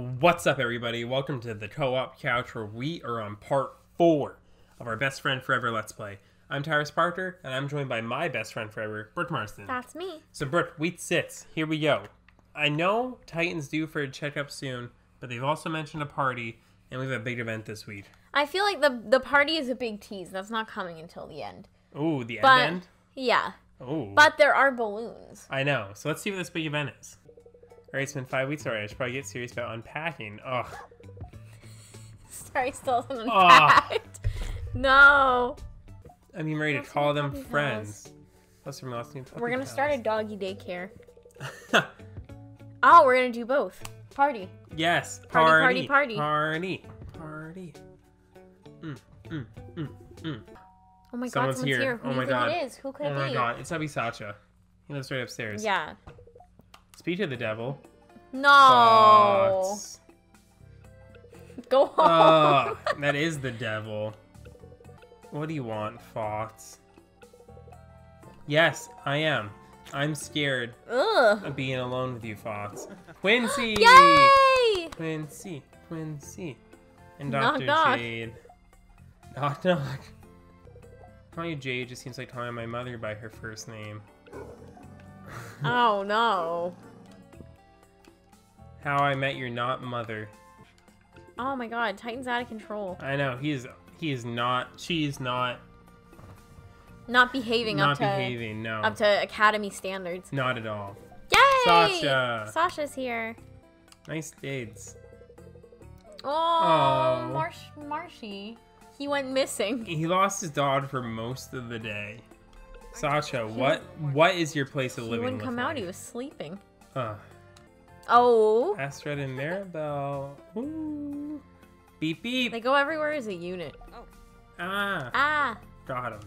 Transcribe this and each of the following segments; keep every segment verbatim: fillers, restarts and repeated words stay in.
What's up, everybody? Welcome to The Co-Op Couch, where we are on part four of our Best Friend Forever Let's Play. I'm Tyrus Parker, and I'm joined by my best friend forever, Brooke Marston. That's me. So, Brooke, Wheat Sits. Here we go. I know Titan's due for a checkup soon, but they've also mentioned a party, and we have a big event this week. I feel like the the party is a big tease. That's not coming until the end. Ooh, the but, end end? Yeah. Ooh. But there are balloons. I know. So let's see what this big event is. Alright, it's been five weeks already. I should probably get serious about unpacking. Ugh. Sorry, still hasn't unpacked. Oh. No. I'm even ready to call them friends. Plus, from last name. We're gonna start a doggy daycare. Oh, we're gonna do both. Party. Yes. Party. Party. Party. Party. Party. Mm, mm, mm, mm. Oh my God! Someone's here. Who do you think it is? Who could it be? Oh my God! It's Abby Sacha. He lives right upstairs. Yeah. Speak to the devil. No. Fox. Go home. Oh, that is the devil. What do you want, Fox? Yes, I am. I'm scared Ugh. of being alone with you, Fox. Quincy. Yay! Quincy. Quincy. And Doctor Knock, Jade. Knock, knock. Call you Jade just seems like calling my mother by her first name. Oh, no. How I Met Your Not Mother. Oh my God, Titan's out of control. I know, he is he is not she's not not behaving not up to behaving, no. Up to Academy standards. Not at all. Yay! Sacha. Sasha's here. Nice dates. Oh, oh. Marsh Marshy. He went missing. He lost his dog for most of the day. Sacha, what what is your place of living? He wouldn't come out. He was sleeping. Uh, oh. Astrid and Maribel. Ooh. Beep beep. They go everywhere as a unit. Oh. Ah. Ah. Got him.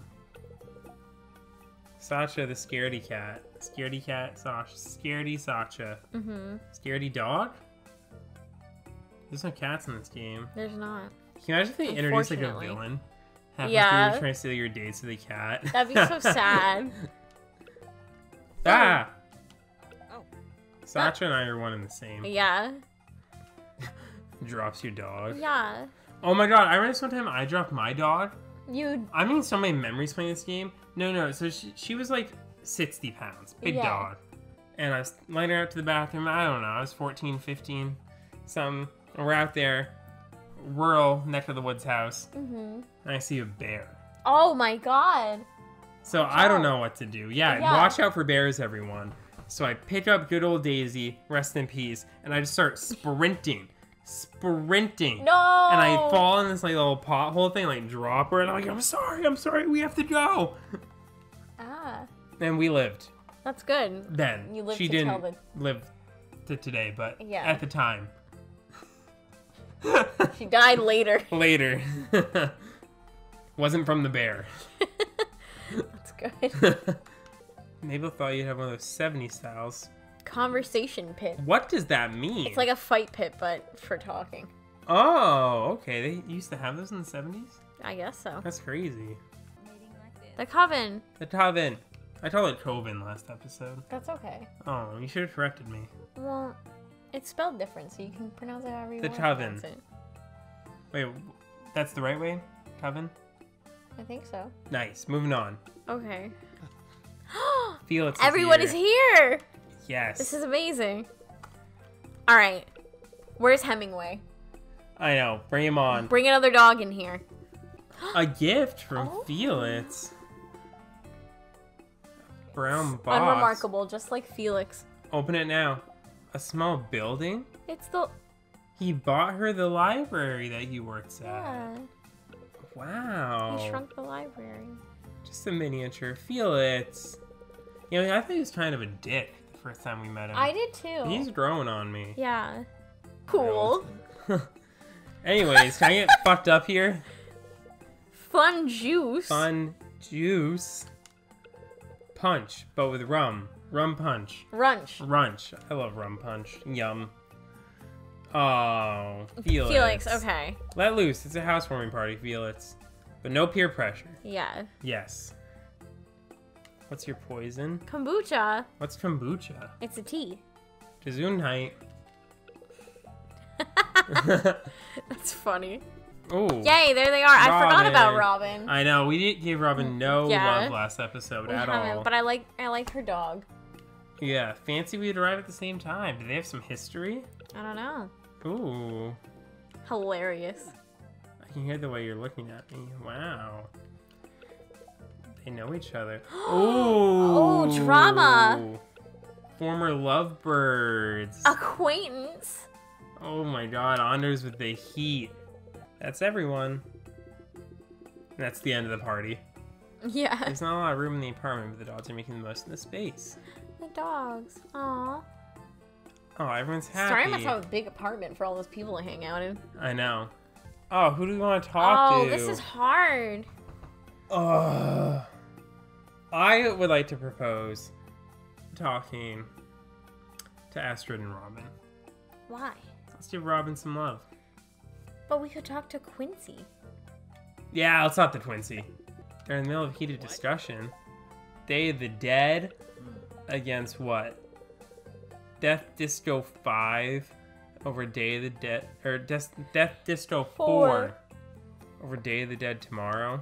Sacha, the scaredy cat. Scaredy cat. Sacha. Scaredy Sacha. Mm-hmm. Scaredy dog. There's no cats in this game. There's not. Can you imagine if they introduced like a villain? Yeah. Trying to steal your dates with a cat. That'd be so sad. Ah! Oh. Sacha and I are one and the same. Yeah. Drops your dog. Yeah. Oh my God, I remember sometime I dropped my dog. You. I mean, so many memories playing this game. No, no, so she, she was like sixty pounds. Big yeah. dog. And I was lying her out to the bathroom. I don't know, I was fourteen, fifteen. Something. We're out there. Rural neck of the woods house, mm-hmm. and I see a bear. Oh my God! So watch I out. don't know what to do. Yeah, yeah, watch out for bears, everyone. So I pick up good old Daisy, rest in peace, and I just start sprinting, sprinting. No! And I fall in this like little pothole thing, like drop her, and I'm like, I'm sorry, I'm sorry, we have to go. Ah. And we lived. That's good. Then you lived she to didn't tell the... live to today, but yeah. at the time. She died later. Later. Wasn't from the bear. That's good. Mabel thought you'd have one of those seventies styles. Conversation pit. What does that mean? It's like a fight pit, but for talking. Oh, okay. They used to have those in the seventies? I guess so. That's crazy. The coven. The coven. I called it coven last episode. That's okay. Oh, you should have corrected me. Well... It's spelled different, so you can pronounce it however you want. The coven. Wait, that's the right way? Coven? I think so. Nice. Moving on. Okay. Felix is Everyone here. is here! Yes. This is amazing. All right. Where's Hemingway? I know. Bring him on. Bring another dog in here. A gift from oh. Felix. Brown box. Unremarkable, just like Felix. Open it now. A small building? It's the... He bought her the library that he works yeah. at. Wow. He shrunk the library. Just a miniature. Felix. You know, I thought he was kind of a dick the first time we met him. I did too. He's growing on me. Yeah. Cool. Anyways, can I get fucked up here? Fun juice. Fun juice. Punch, but with rum. Rum punch. Runch. Runch. I love rum punch. Yum. Oh, Felix. Felix, okay. Let loose. It's a housewarming party, Felix. But no peer pressure. Yeah. Yes. What's your poison? Kombucha. What's kombucha? It's a tea. Gesundheit. That's funny. Oh. Yay, there they are. Robin. I forgot about Robin. I know. We didn't give Robin no yeah. love last episode we at all. But I like I like her dog. Yeah, fancy we'd arrive at the same time. Do they have some history? I don't know. Ooh. Hilarious. I can hear the way you're looking at me. Wow. They know each other. Oh. Oh, drama. Former lovebirds. Acquaintance. Oh my god, Anders with the heat. That's everyone. That's the end of the party. Yeah. There's not a lot of room in the apartment, but the dogs are making the most of the space. The dogs. Aww. Oh, everyone's happy. Sorry I must have a big apartment for all those people to hang out in. I know. Oh, who do we want to talk oh, to? Oh, this is hard. Ugh. I would like to propose talking to Astrid and Robin. Why? Let's give Robin some love. But we could talk to Quincy. Yeah, let's talk to Quincy. They're in the middle of heated what? discussion. Day of the Dead against what? Death Disco five over Day of the Dead, or Death, Death Disco four. four over Day of the Dead tomorrow.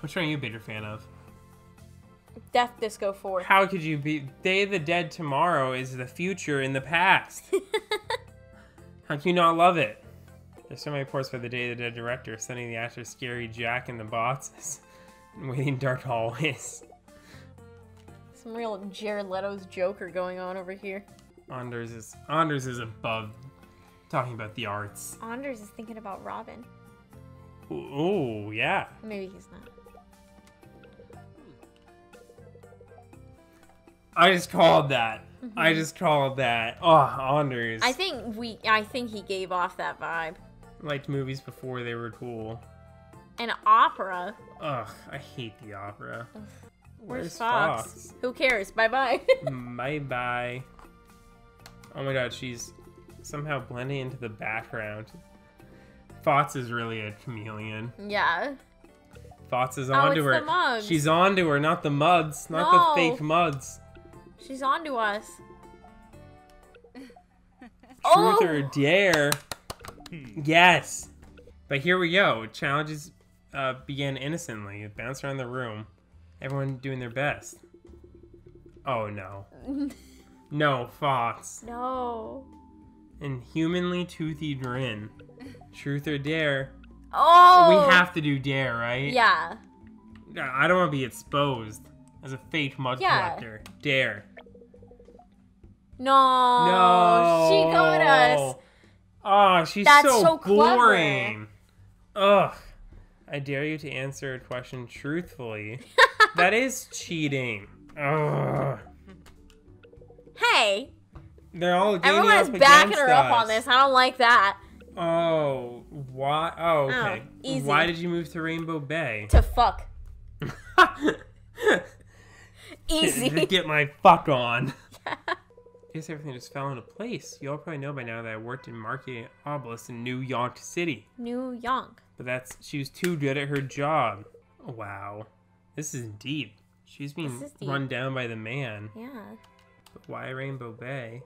Which one are you a bigger fan of? Death Disco four. How could you be? Day of the Dead tomorrow is the future in the past. How can you not love it? There's so many reports by the Day of the Dead director sending the actors Scary Jack in the boxes and waiting dark hallways. Some real Jared Leto's Joker going on over here. Anders is Anders is above talking about the arts. Anders is thinking about Robin. Oh yeah. Maybe he's not. I just called that. Mm-hmm. I just called that. Oh, Anders. I think we. I think he gave off that vibe. Liked movies before they were cool. And opera. Ugh, I hate the opera. Ugh. Where's, Where's Fox? Fox? Who cares? Bye bye. Bye bye. Oh my god, she's somehow blending into the background. Fox is really a chameleon. Yeah. Fox is onto oh, her. The mugs. She's onto her, not the muds, not no. the fake muds. She's onto us. Truth oh. or dare? Yes. But here we go. Challenges uh, begin innocently. Bounce around the room. Everyone doing their best. Oh no. No, Fox. No. Inhumanly toothy grin. Truth or dare? Oh! We have to do dare, right? Yeah. I don't want to be exposed as a fake mud yeah. collector. Dare. No. No. She got us. Oh, she's That's so, so boring. Clever. Ugh. I dare you to answer a question truthfully. That is cheating. Ugh. Hey. They're all Everyone's up backing her us. up on this. I don't like that. Oh, why? Oh, okay. Oh, easy. Why did you move to Rainbow Bay? To fuck. Easy. To get my fuck on. Yeah. I guess everything just fell into place. You all probably know by now that I worked in marketing at Obelisk in New York City. New York. But that's, she was too good at her job. Wow. This is deep. She's being run down by the man. Yeah. But why Rainbow Bay?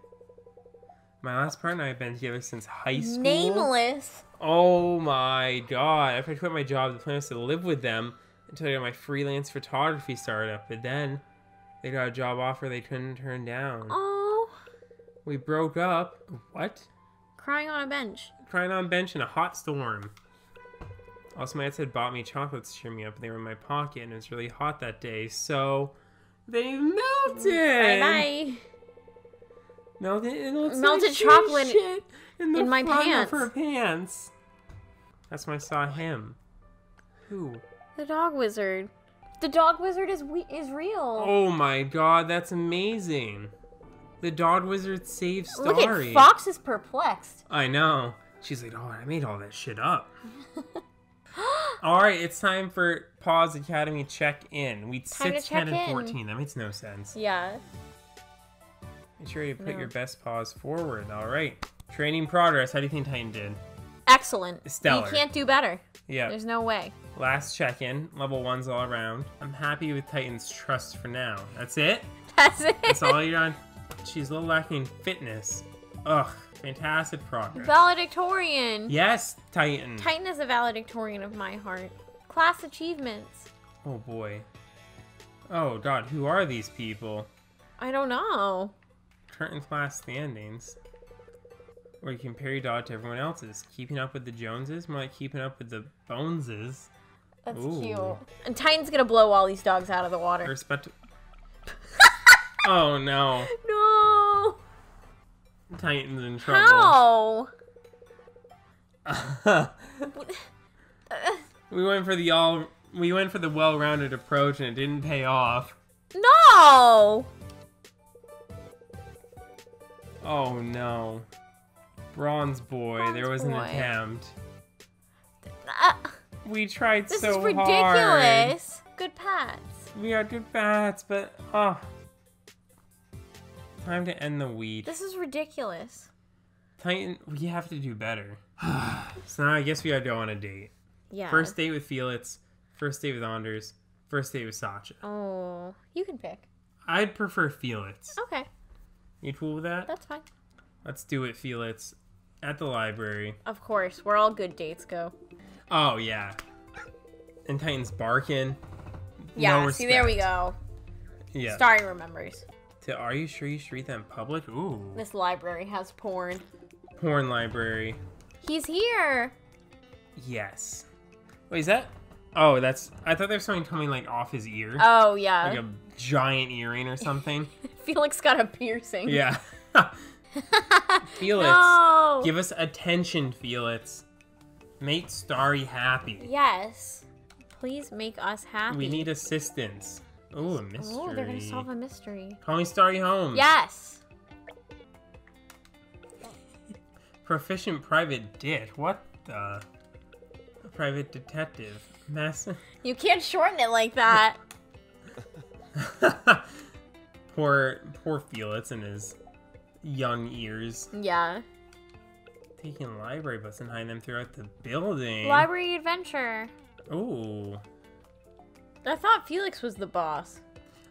My last partner and I have been together since high school. Nameless. Oh my god. After I quit my job, the plan was to live with them until I got my freelance photography startup. But then they got a job offer they couldn't turn down. Oh. We broke up. What? Crying on a bench. Crying on a bench in a hot storm. Also, my dad had bought me chocolates to cheer me up, and they were in my pocket, and it was really hot that day, so they melted! Bye-bye! Melted, it looks melted like chocolate shit in, the in my pants. Her pants. That's when I saw him. Who? The dog wizard. The dog wizard is we is real. Oh my god, that's amazing. The dog wizard saved Starry. Look at Fox is perplexed. I know. She's like, oh, I made all that shit up. Alright, it's time for Paws Academy check-in. We'd six, ten, and fourteen. That makes no sense. Yeah. Make sure you put no. your best paws forward. Alright. Training progress. How do you think Titan did? Excellent. Stellar. You can't do better. Yeah. There's no way. Last check-in. Level ones all around. I'm happy with Titan's trust for now. That's it? That's it. That's all you're on. She's a little lacking fitness. Ugh. Fantastic progress. Valedictorian. Yes, Titan. Titan is a valedictorian of my heart. Class achievements. Oh, boy. Oh, God. Who are these people? I don't know. Current class standings. Where you compare your dog to everyone else's. Keeping up with the Joneses? More like keeping up with the Boneses. That's Ooh. Cute. And Titan's gonna blow all these dogs out of the water. Respect. Oh, no. No. Titan's in trouble. How? We went for the all... We went for the well-rounded approach and it didn't pay off. No! Oh, no. Bronze boy, Bronze there was boy. an attempt. Uh, we tried so hard. This is ridiculous. Hard. Good pats. We are good pats, but... Oh. Time to end the weed. This is ridiculous. Titan, we have to do better. So now I guess we gotta go on a date. Yeah. First date with Felix. First date with Anders. First date with Sacha. Oh, you can pick. I'd prefer Felix. Okay. You cool with that? That's fine. Let's do it, Felix. At the library. Of course. Where all good dates go. Oh, yeah. And Titan's barking. Yeah, no see, respect. There we go. Yeah. Starry remembers. To, are you sure you should read that in public? Ooh. This library has porn. Porn library. He's here. Yes. Wait, is that... Oh, that's... I thought there was something coming, like, off his ear. Oh, yeah. Like a giant earring or something. Felix got a piercing. Yeah. Felix. No! Give us attention, Felix. Make Starry happy. Yes. Please make us happy. We need assistance. Oh, a mystery. Oh, they're going to solve a mystery. Call me Starry Holmes. Yes. Proficient private dit. What the... Private detective. Massa. You can't shorten it like that. poor, poor Felix and his young ears. Yeah. Taking library bus and hiding them throughout the building. Library adventure. Ooh. I thought Felix was the boss.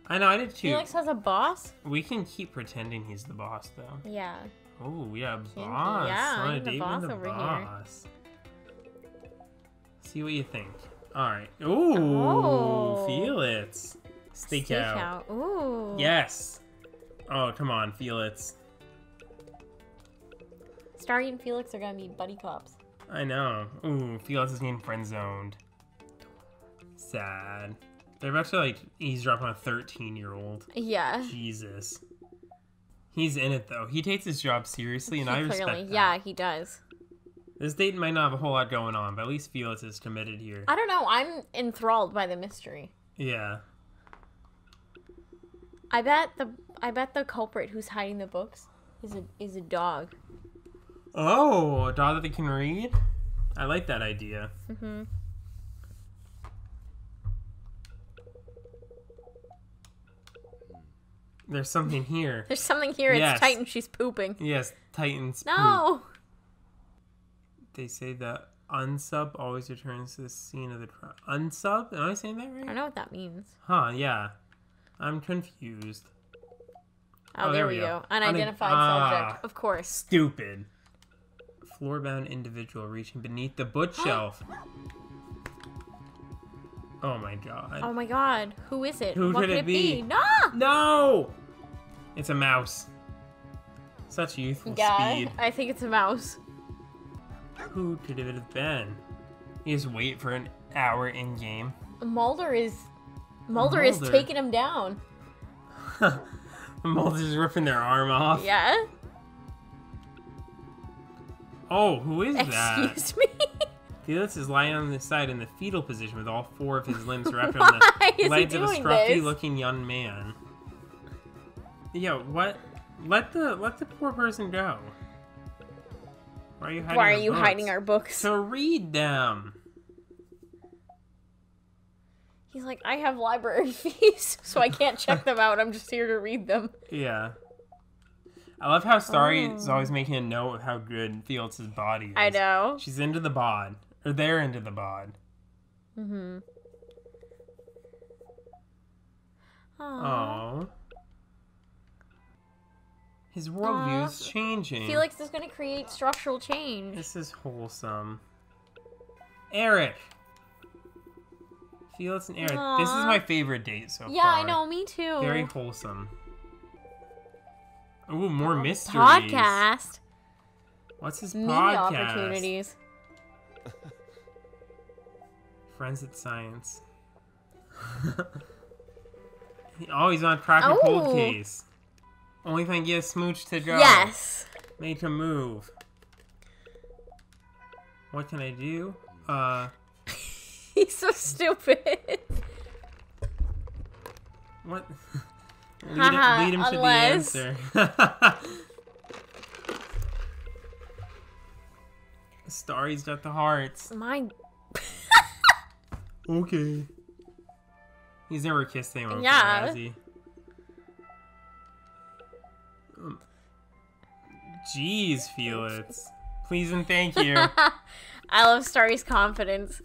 I know, I did too. Felix has a boss? We can keep pretending he's the boss, though. Yeah. Oh, we have a boss. Yeah, even the boss over boss. here. See what you think. All right. Ooh, oh. Felix. Steak, Steak out. out. Ooh. Yes. Oh, come on, Felix. Starry and Felix are going to be buddy cops. I know. Ooh, Felix is getting friend-zoned. Sad. They're about to, like, eavesdrop on a thirteen-year-old. Yeah. Jesus. He's in it, though. He takes his job seriously, and he I respect clearly. that. Yeah, he does. This date might not have a whole lot going on, but at least Felix is committed here. I don't know. I'm enthralled by the mystery. Yeah. I bet the I bet the culprit who's hiding the books is a is a dog. Oh, a dog that they can read? I like that idea. Mm-hmm. There's something here. There's something here. Yes. It's Titan. She's pooping. Yes, Titan's No! Poop. They say that unsub always returns to the scene of the crime. Unsub? Am I saying that right? I don't know what that means. Huh, yeah. I'm confused. Oh, oh there, there we go. go. Unidentified Unid subject. Ah, of course. Stupid. Floorbound individual reaching beneath the bookshelf. Oh, my God. Oh, my God. Who is it? Who what could it, it be? be? No! No! It's a mouse. Such youthful yeah, speed. I think it's a mouse. Who could it have been? You just wait for an hour in game. Mulder is, Mulder, Mulder. is taking him down. Mulder's ripping their arm off. Yeah. Oh, who is that? Excuse me. Felix is lying on his side in the fetal position with all four of his limbs wrapped around the legs of a scruffy-looking young man. Yo, what? Let the let the poor person go. Why are you hiding, Why are our, you books? hiding our books? To read them. He's like, I have library fees, so I can't check them out. I'm just here to read them. Yeah. I love how Starry oh. is always making a note of how good Felix's body is. I know. She's into the bod. Or they're into the bod. Mm-hmm. Aww. Aww. His worldview's uh, changing. Felix is going to create structural change. This is wholesome. Eric. Felix and Eric. Aww. This is my favorite date so yeah, far. Yeah, I know. Me too. Very wholesome. Ooh, more oh, mysteries. Podcast. What's his Media podcast? Media opportunities. Forensic science. Oh, he's on crack and cold case. Only thing gets smooch to go. Yes. Make a move. What can I do? Uh. He's so stupid. What? lead, uh-huh, lead him unless... to the answer. Starry's got the hearts. Mine. Okay. He's never kissed anyone. Yeah. Has he? Jeez, Felix. Please and thank you. I love Starry's confidence.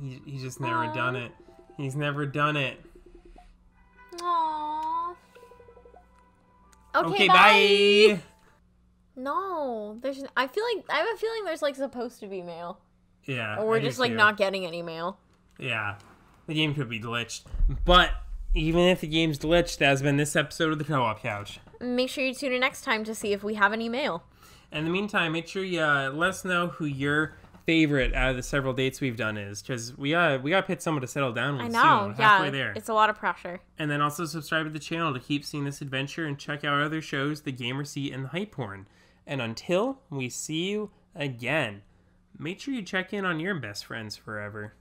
He, he's just never Aww. done it. He's never done it. Aww. Okay, okay bye. bye. No, there's. I feel like I have a feeling there's like supposed to be mail. Yeah. Or we're just like too. not getting any mail. Yeah, the game could be glitched. But even if the game's glitched, that has been this episode of the Co-op Couch. Make sure you tune in next time to see if we have any mail. In the meantime, make sure you uh, let us know who your favorite out of the several dates we've done is, because we uh we gotta pick someone to settle down with. I know, soon. Yeah, halfway there. It's a lot of pressure. And then also subscribe to the channel to keep seeing this adventure and check out our other shows, The Gamer Seat and The Hype Horn. And until we see you again, make sure you check in on your best friends forever.